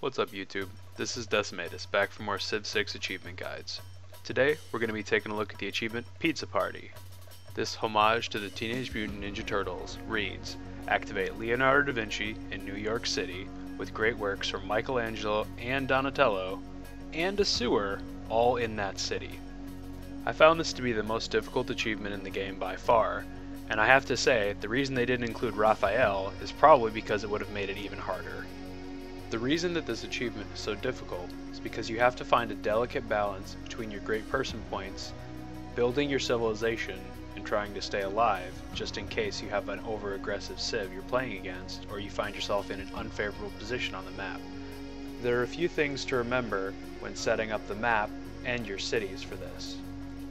What's up YouTube, this is Decimatus, back for more Civ 6 achievement guides. Today we're going to be taking a look at the achievement Pizza Party. This homage to the Teenage Mutant Ninja Turtles reads, activate Leonardo da Vinci in New York City with great works from Michelangelo and Donatello and a sewer all in that city. I found this to be the most difficult achievement in the game by far, and I have to say the reason they didn't include Raphael is probably because it would have made it even harder. The reason that this achievement is so difficult is because you have to find a delicate balance between your great person points, building your civilization, and trying to stay alive just in case you have an over-aggressive civ you're playing against or you find yourself in an unfavorable position on the map. There are a few things to remember when setting up the map and your cities for this.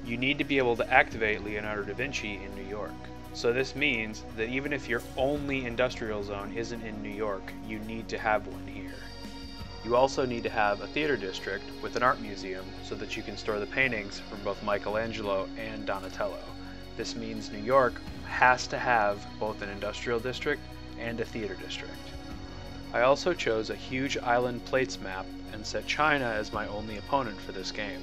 You need to be able to activate Leonardo da Vinci in New York. So this means that even if your only industrial zone isn't in New York, you need to have one here. You also need to have a theater district with an art museum so that you can store the paintings from both Michelangelo and Donatello. This means New York has to have both an industrial district and a theater district. I also chose a huge island plates map and set China as my only opponent for this game.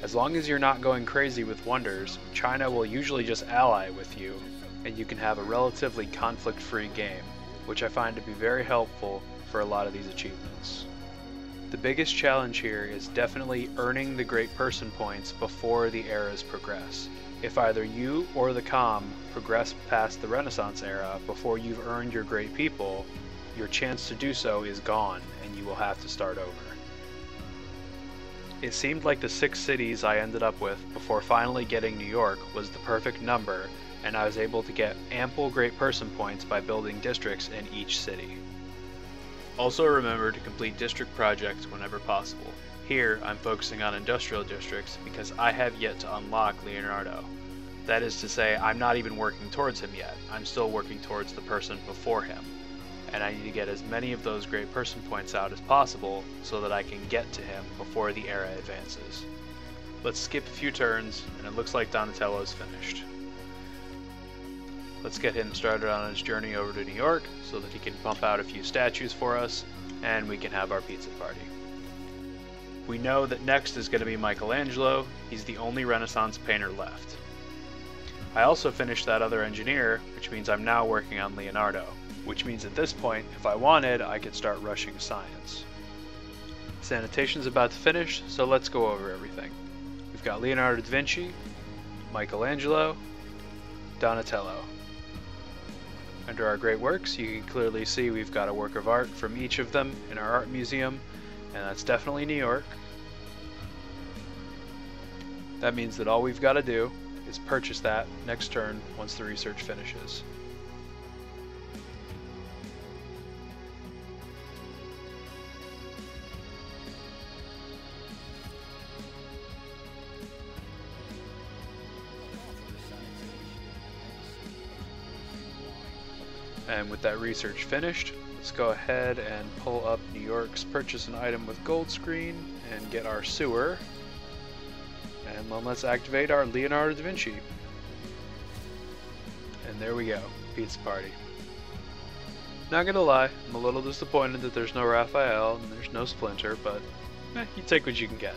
As long as you're not going crazy with wonders, China will usually just ally with you, and you can have a relatively conflict-free game, which I find to be very helpful for a lot of these achievements. The biggest challenge here is definitely earning the great person points before the eras progress. If either you or the comm progress past the Renaissance era before you've earned your great people, your chance to do so is gone, and you will have to start over. It seemed like the 6 cities I ended up with before finally getting New York was the perfect number, and I was able to get ample great person points by building districts in each city. Also remember to complete district projects whenever possible. Here I'm focusing on industrial districts because I have yet to unlock Leonardo. That is to say, I'm not even working towards him yet, I'm still working towards the person before him. And I need to get as many of those great person points out as possible so that I can get to him before the era advances. Let's skip a few turns, and it looks like Donatello's finished. Let's get him started on his journey over to New York so that he can pump out a few statues for us, and we can have our pizza party. We know that next is going to be Michelangelo. He's the only Renaissance painter left. I also finished that other engineer, which means I'm now working on Leonardo. Which means at this point, if I wanted, I could start rushing science. Sanitation's about to finish, so let's go over everything. We've got Leonardo da Vinci, Michelangelo, Donatello. Under our great works, you can clearly see we've got a work of art from each of them in our art museum, and that's definitely New York. That means that all we've got to do is purchase that next turn once the research finishes. And with that research finished, let's go ahead and pull up New York's purchase an item with gold screen and get our sewer. And then let's activate our Leonardo da Vinci. And there we go, pizza party. Not gonna lie, I'm a little disappointed that there's no Raphael and there's no Splinter, but you take what you can get.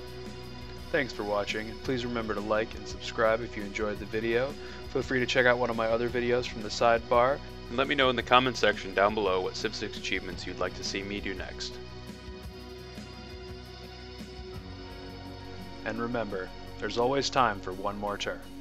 Thanks for watching, and please remember to like and subscribe if you enjoyed the video. Feel free to check out one of my other videos from the sidebar, and let me know in the comments section down below what Civ 6 achievements you'd like to see me do next. And remember, there's always time for one more turn.